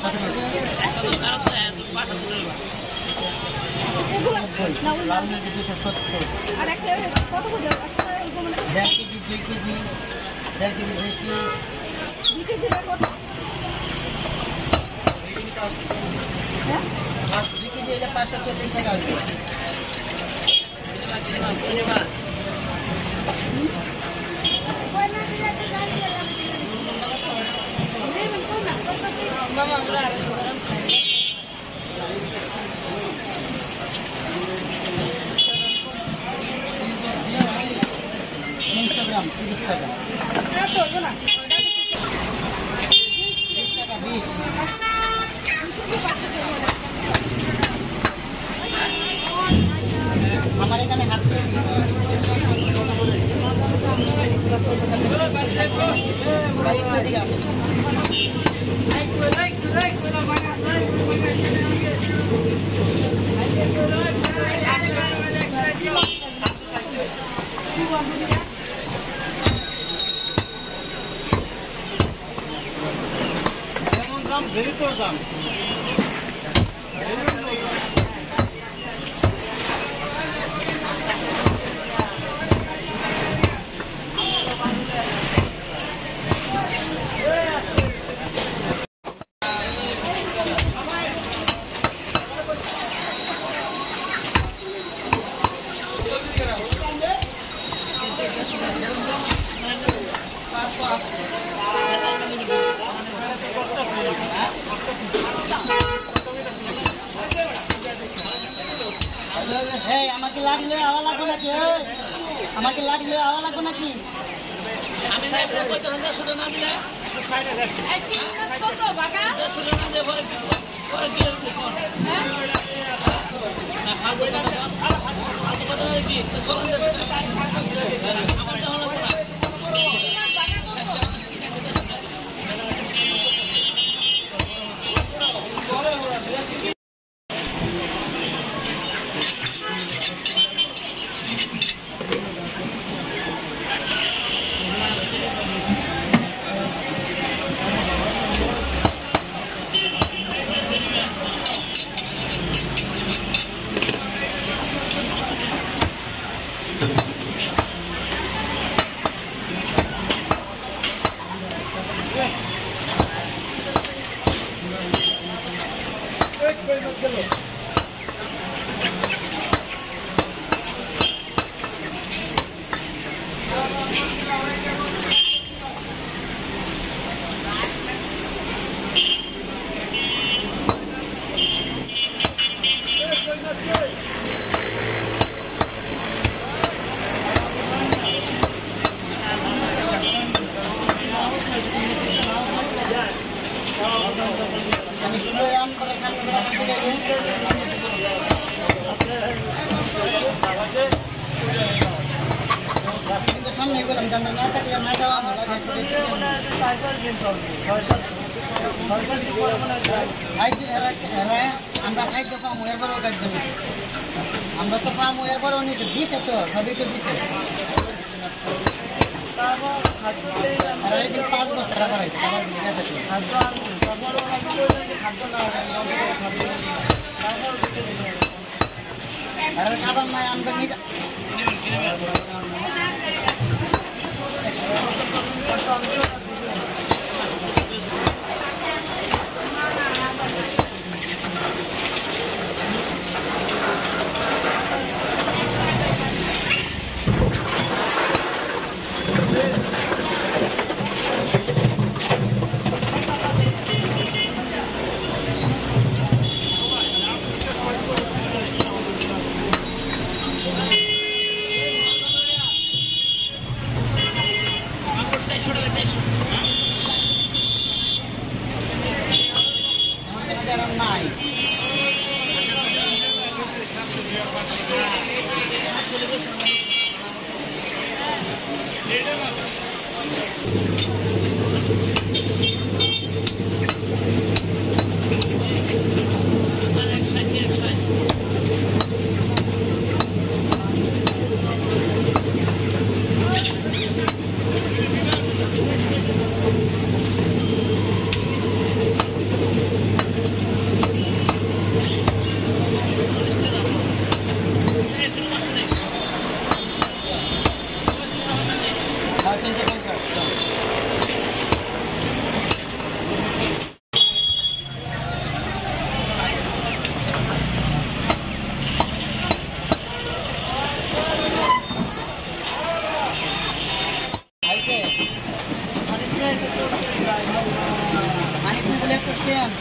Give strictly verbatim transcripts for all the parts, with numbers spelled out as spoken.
Thank you.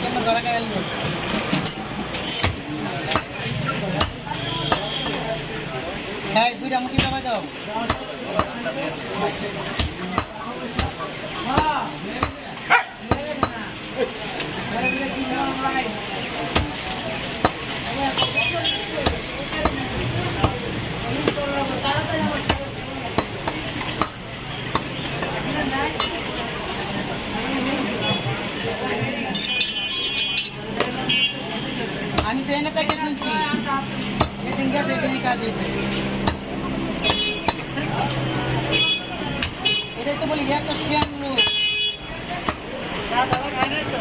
¿Qué me dará que el ay, cuida, me quita para todo. Ani tiene que hacer un chiste. Tiene que hacer un chiste. Este es tu bolilla que se llama. ¿Sabes qué es esto?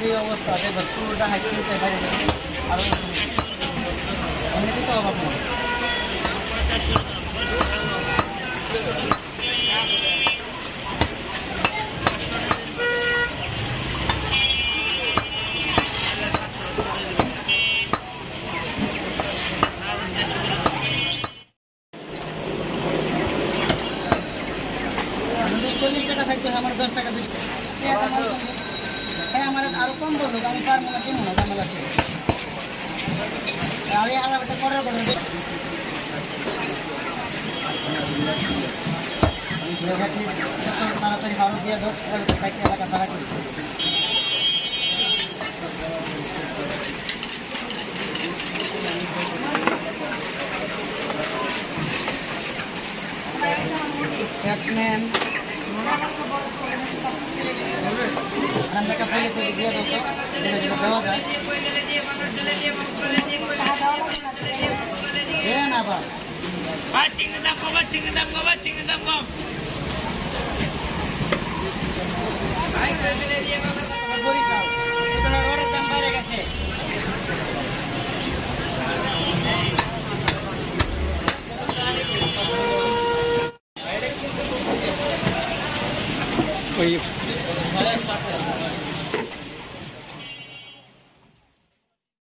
Dia was tak ada betul dah hasil saya hari ini. Ini kita apa pun. Anjut tulis kita satu sama dua setengah dua. Ya, sama. हमारे आरोपन दो लोग हमें farm लगाते हैं ना हमारे लिए आवे आला बच्चे कोड़े कोड़े लोग हैं कि हमारा परिवार भी है दोस्त लोग बैठ के बात करता है Yes ma'am हमने का पहले तो दिया दोस्तों दवा का ये ना बाप बाचिंग दम को बाचिंग दम को बाचिंग दम को आई करने दिया बाबा बोरी का इतना रोड दम पर कैसे ओए